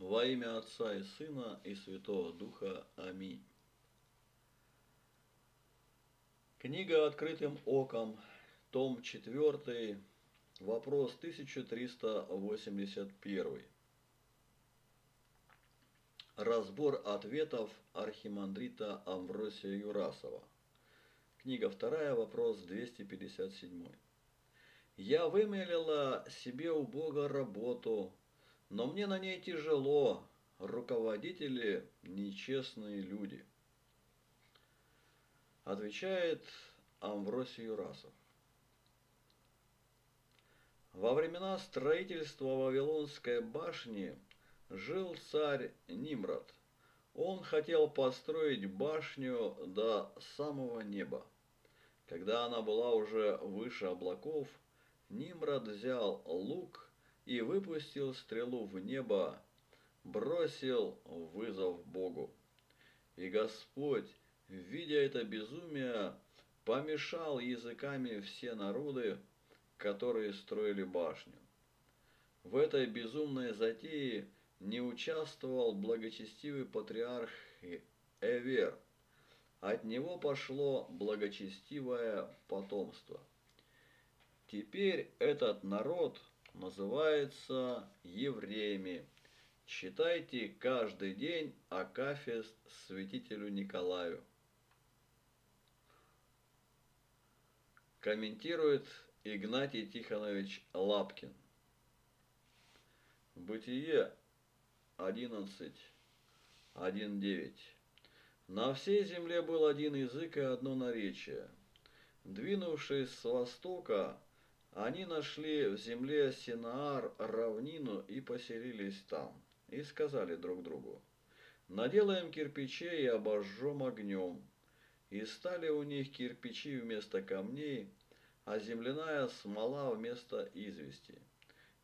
Во имя Отца и Сына и Святого Духа. Аминь. Книга «Открытым оком», том 4, вопрос 1381. Разбор ответов архимандрита Амвросия Юрасова. Книга 2, вопрос 257. «Я вымелила себе у Бога работу, но мне на ней тяжело, руководители нечестные люди». Отвечает Амвросий Юрасов. Во времена строительства Вавилонской башни жил царь Нимрод. Он хотел построить башню до самого неба. Когда она была уже выше облаков, Нимрод взял лук и выпустил стрелу в небо, бросил вызов Богу. И Господь, видя это безумие, помешал языками все народы, которые строили башню. В этой безумной затее не участвовал благочестивый патриарх Эвер. От него пошло благочестивое потомство. Теперь этот народ называется евреями. Читайте каждый день Акафист святителю Николаю. Комментирует Игнатий Тихонович Лапкин. Бытие 11:1-9. «На всей земле был один язык и одно наречие. Двинувшись с востока, они нашли в земле Синаар равнину и поселились там, и сказали друг другу: наделаем кирпичей и обожжем огнем. И стали у них кирпичи вместо камней, а земляная смола вместо извести.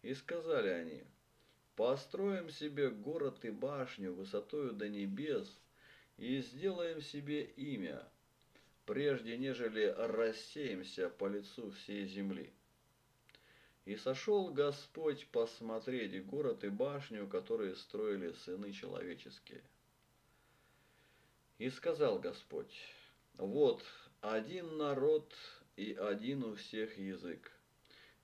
И сказали они: построим себе город и башню высотою до небес, и сделаем себе имя, прежде нежели рассеемся по лицу всей земли. И сошел Господь посмотреть город и башню, которые строили сыны человеческие. И сказал Господь: вот один народ и один у всех язык.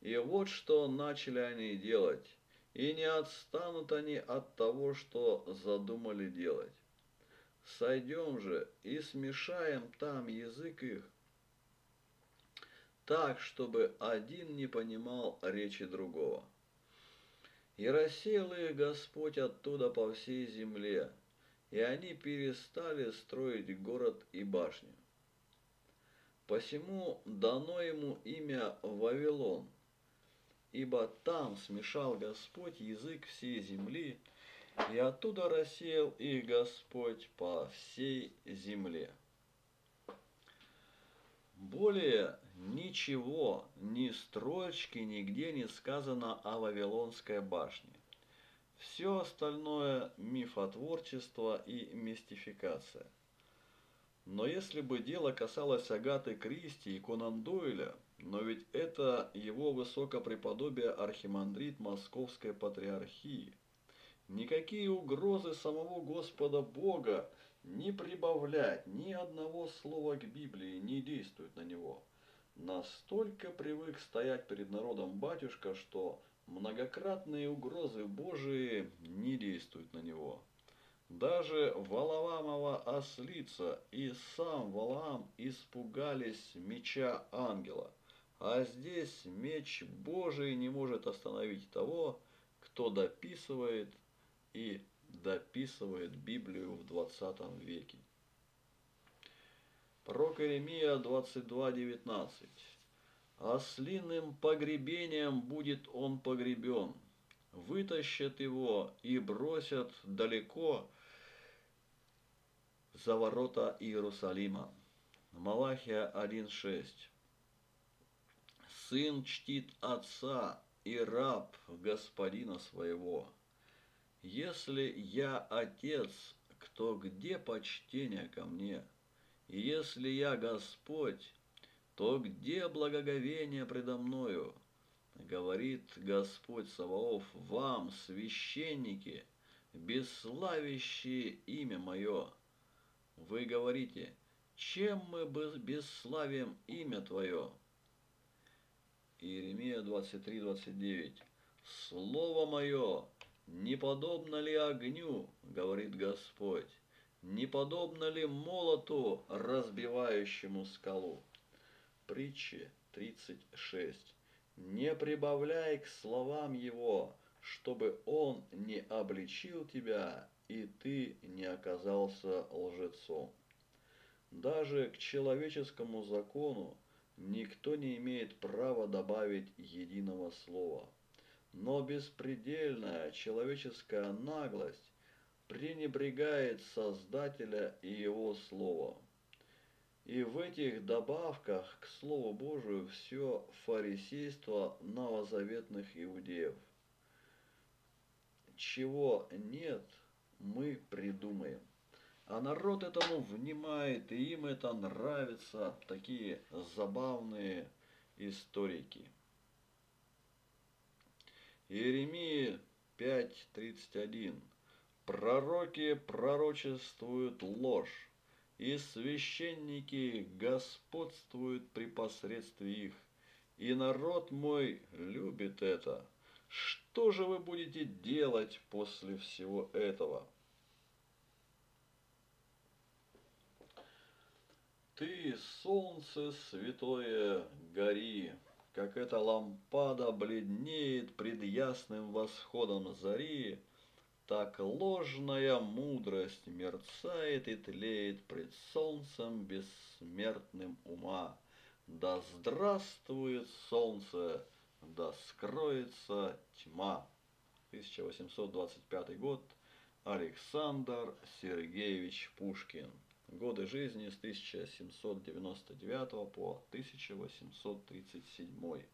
И вот что начали они делать, и не отстанут они от того, что задумали делать. Сойдем же и смешаем там язык их, так, чтобы один не понимал речи другого. И рассеял их Господь оттуда по всей земле, и они перестали строить город и башню. Посему дано ему имя Вавилон, ибо там смешал Господь язык всей земли, и оттуда рассеял их Господь по всей земле. Более ничего, ни строчки нигде не сказано о Вавилонской башне. Все остальное – мифотворчество и мистификация. Но если бы дело касалось Агаты Кристи и Конандойля, но ведь это его высокопреподобие архимандрит Московской патриархии, никакие угрозы самого Господа Бога не прибавлять ни одного слова к Библии не действует на него. Настолько привык стоять перед народом батюшка, что многократные угрозы Божии не действуют на него. Даже Валаамова ослица и сам Валаам испугались меча ангела, а здесь меч Божий не может остановить того, кто дописывает и дописывает Библию в 20 веке. Пророк Иеремия 22:19. «Ослиным погребением будет он погребен, вытащат его и бросят далеко за ворота Иерусалима». Малахия 1:6. «Сын чтит отца и раб господина своего. Если я отец, кто где почтение ко мне? И если я Господь, то где благоговение предо мною? Говорит Господь Саваоф вам, священники, бесславящие имя мое. Вы говорите, чем мы бесславим имя твое? Иеремия 23:29. Слово мое, не подобно ли огню, говорит Господь, не подобно ли молоту, разбивающему скалу? Притчи 36. Не прибавляй к словам его, чтобы он не обличил тебя, и ты не оказался лжецом. Даже к человеческому закону никто не имеет права добавить единого слова. Но беспредельная человеческая наглость пренебрегает Создателя и его слово. И в этих добавках к Слову Божию все фарисейство новозаветных иудеев. Чего нет, мы придумаем. А народ этому внимает, и им это нравится, такие забавные историки. Иеремия 5:31. Пророки пророчествуют ложь, и священники господствуют при посредстве их, и народ мой любит это. Что же вы будете делать после всего этого? Ты, солнце святое, гори, как эта лампада бледнеет пред ясным восходом зари, так ложная мудрость мерцает и тлеет пред солнцем бессмертным ума. Да здравствует солнце, да скроется тьма. 1825 год. Александр Сергеевич Пушкин. Годы жизни с 1799 по 1837.